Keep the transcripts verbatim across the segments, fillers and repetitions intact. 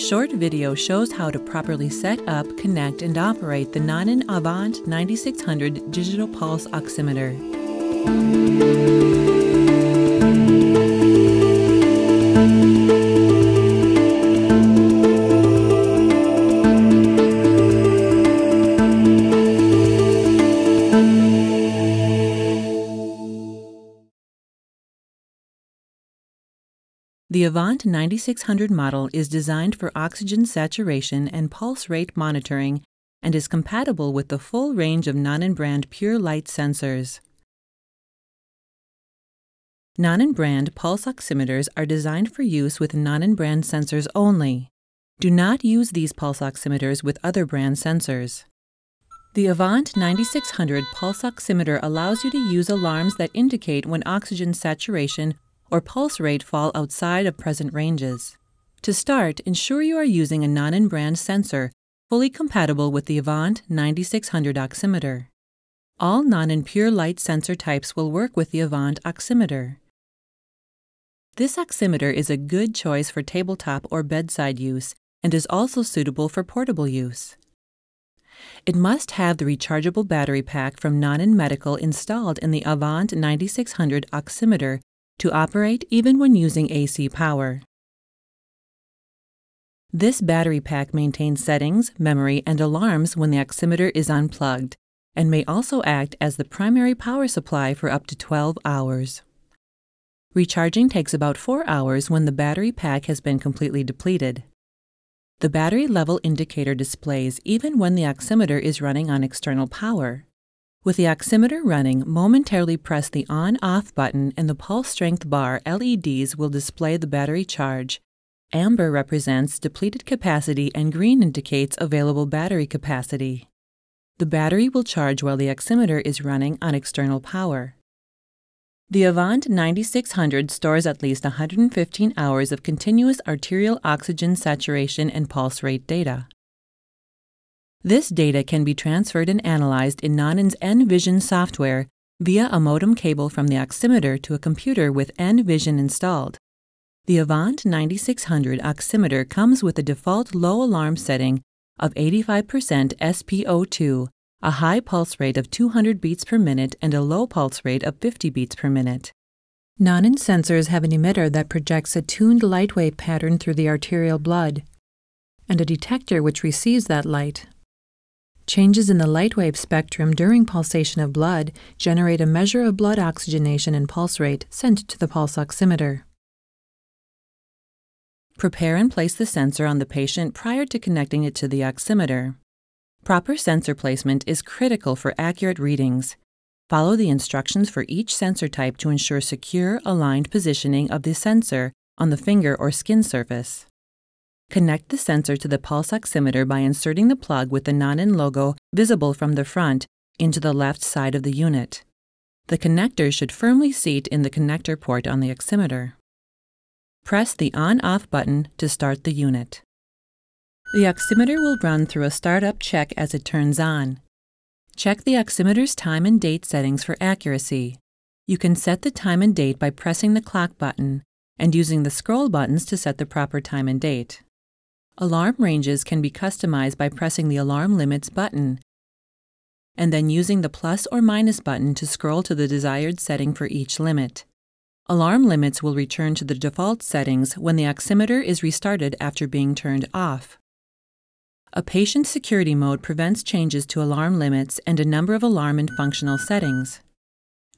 This short video shows how to properly set up, connect, and operate the Nonin Avant ninety-six hundred digital pulse oximeter. The Avant ninety-six hundred model is designed for oxygen saturation and pulse rate monitoring and is compatible with the full range of Nonin brand pure light sensors. Nonin brand pulse oximeters are designed for use with Nonin brand sensors only. Do not use these pulse oximeters with other brand sensors. The Avant ninety-six hundred pulse oximeter allows you to use alarms that indicate when oxygen saturation or pulse rate fall outside of present ranges. To start, ensure you are using a Nonin brand sensor fully compatible with the Avant ninety-six hundred oximeter. All Nonin pure light sensor types will work with the Avant oximeter. This oximeter is a good choice for tabletop or bedside use and is also suitable for portable use. It must have the rechargeable battery pack from Nonin Medical installed in the Avant ninety-six hundred oximeter to operate even when using A C power. This battery pack maintains settings, memory, and alarms when the oximeter is unplugged, and may also act as the primary power supply for up to twelve hours. Recharging takes about four hours when the battery pack has been completely depleted. The battery level indicator displays even when the oximeter is running on external power. With the oximeter running, momentarily press the on-off button and the pulse strength bar L E Ds will display the battery charge. Amber represents depleted capacity and green indicates available battery capacity. The battery will charge while the oximeter is running on external power. The Avant ninety-six hundred stores at least one hundred fifteen hours of continuous arterial oxygen saturation and pulse rate data. This data can be transferred and analyzed in Nonin's N-Vision software via a modem cable from the oximeter to a computer with N-Vision installed. The Avant ninety-six hundred oximeter comes with a default low alarm setting of eighty-five percent S P O two, a high pulse rate of two hundred beats per minute and a low pulse rate of fifty beats per minute. Nonin sensors have an emitter that projects a tuned light wave pattern through the arterial blood, and a detector which receives that light. Changes in the light wave spectrum during pulsation of blood generate a measure of blood oxygenation and pulse rate sent to the pulse oximeter. Prepare and place the sensor on the patient prior to connecting it to the oximeter. Proper sensor placement is critical for accurate readings. Follow the instructions for each sensor type to ensure secure, aligned positioning of the sensor on the finger or skin surface. Connect the sensor to the pulse oximeter by inserting the plug with the Nonin logo visible from the front into the left side of the unit. The connector should firmly seat in the connector port on the oximeter. Press the on-off button to start the unit. The oximeter will run through a startup check as it turns on. Check the oximeter's time and date settings for accuracy. You can set the time and date by pressing the clock button and using the scroll buttons to set the proper time and date. Alarm ranges can be customized by pressing the Alarm Limits button and then using the plus or minus button to scroll to the desired setting for each limit. Alarm limits will return to the default settings when the oximeter is restarted after being turned off. A patient security mode prevents changes to alarm limits and a number of alarm and functional settings.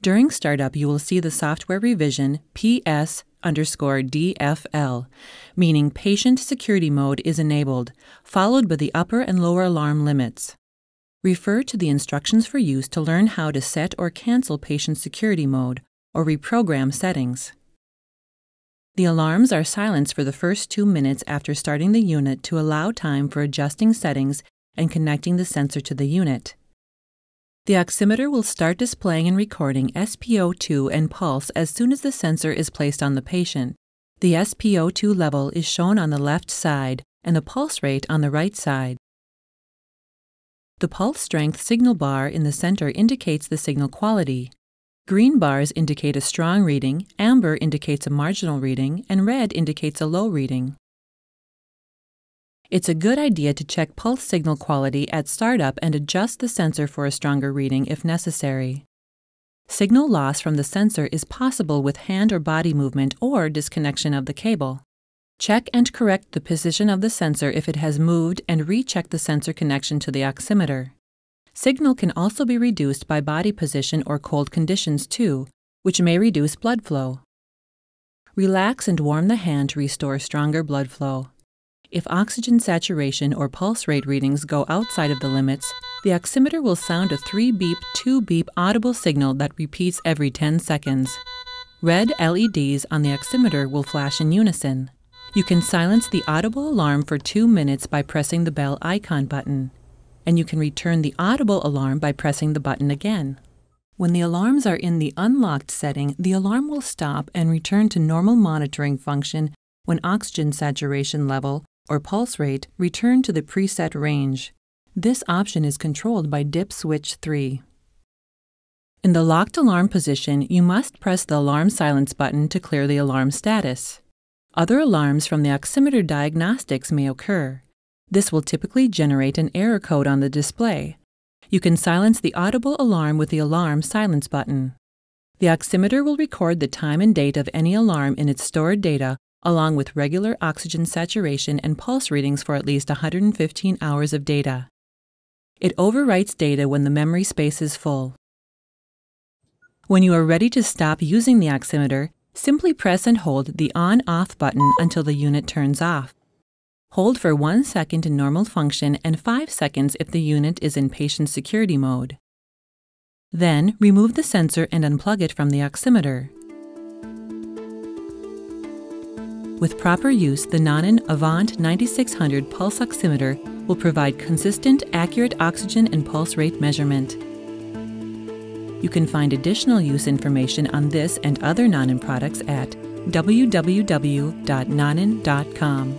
During startup, you will see the software revision P S underscore D F L, meaning patient security mode is enabled, followed by the upper and lower alarm limits. Refer to the instructions for use to learn how to set or cancel patient security mode or reprogram settings. The alarms are silenced for the first two minutes after starting the unit to allow time for adjusting settings and connecting the sensor to the unit. The oximeter will start displaying and recording S P O two and pulse as soon as the sensor is placed on the patient. The S P O two level is shown on the left side and the pulse rate on the right side. The pulse strength signal bar in the center indicates the signal quality. Green bars indicate a strong reading, amber indicates a marginal reading, and red indicates a low reading. it's a good idea to check pulse signal quality at startup and adjust the sensor for a stronger reading if necessary. Signal loss from the sensor is possible with hand or body movement or disconnection of the cable. Check and correct the position of the sensor if it has moved and recheck the sensor connection to the oximeter. Signal can also be reduced by body position or cold conditions too, which may reduce blood flow. Relax and warm the hand to restore stronger blood flow. If oxygen saturation or pulse rate readings go outside of the limits, the oximeter will sound a three beep, two beep audible signal that repeats every ten seconds. Red L E Ds on the oximeter will flash in unison. You can silence the audible alarm for two minutes by pressing the bell icon button, and you can return the audible alarm by pressing the button again. When the alarms are in the unlocked setting, the alarm will stop and return to normal monitoring function when oxygen saturation level or pulse rate return to the preset range. This option is controlled by D I P switch three. In the locked alarm position, you must press the alarm silence button to clear the alarm status. Other alarms from the oximeter diagnostics may occur. This will typically generate an error code on the display. You can silence the audible alarm with the alarm silence button. The oximeter will record the time and date of any alarm in its stored data, along with regular oxygen saturation and pulse readings for at least one hundred fifteen hours of data. It overwrites data when the memory space is full. When you are ready to stop using the oximeter, simply press and hold the on-off button until the unit turns off. Hold for one second in normal function and five seconds if the unit is in patient security mode. Then, remove the sensor and unplug it from the oximeter. With proper use, the Nonin Avant ninety-six hundred pulse oximeter will provide consistent, accurate oxygen and pulse rate measurement. You can find additional use information on this and other Nonin products at w w w dot nonin dot com.